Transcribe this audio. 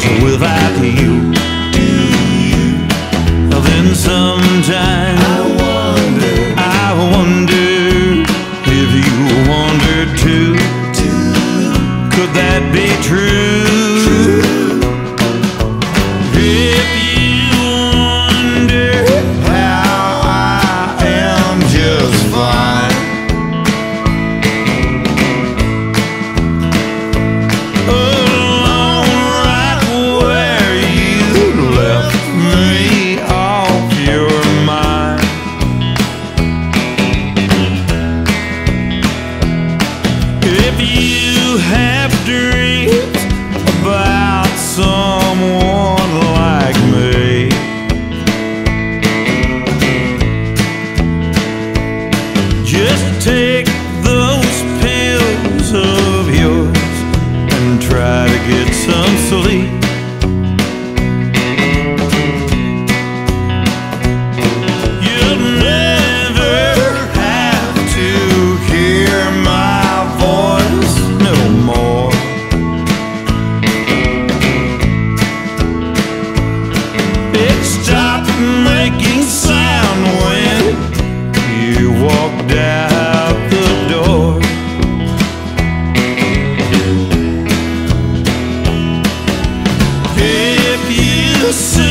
'cause without you, then sometimes I wonder, if you wonder too, could that be true? If you wonder how I am just fine, alone right where you left me off your mind. If you have dreams about someone so